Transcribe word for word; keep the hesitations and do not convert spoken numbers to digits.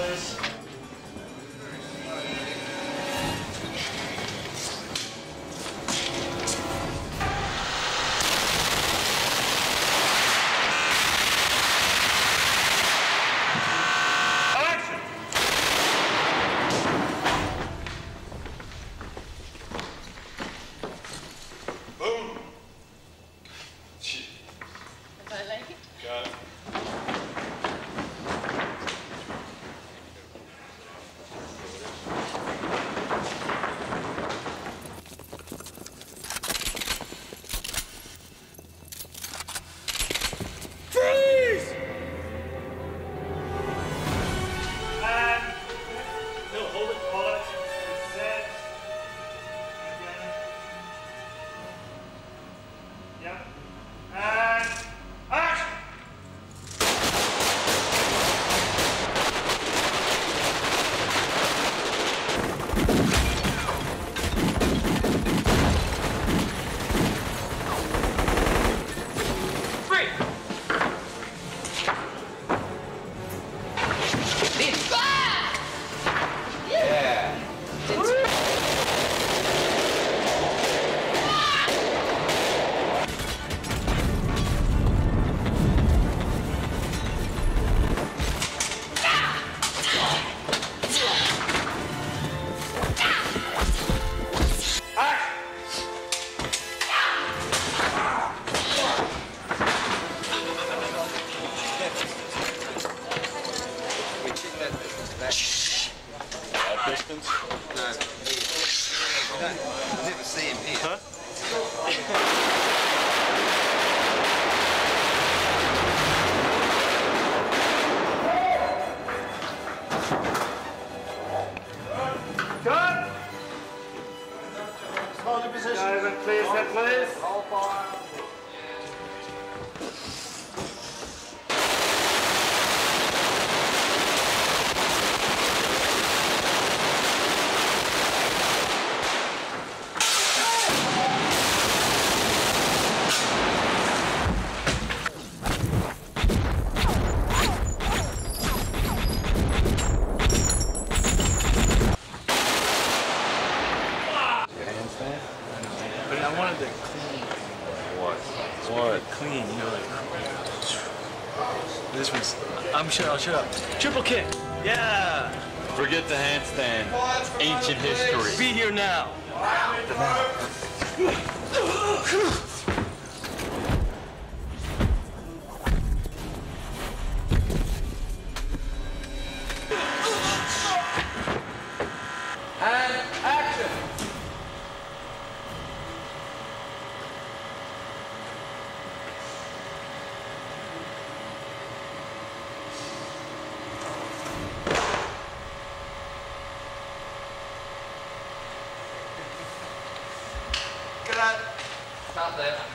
please. I'll shut up. Triple kick. Yeah. Forget the handstand. Ancient history. Be here now. Wow. Stop that.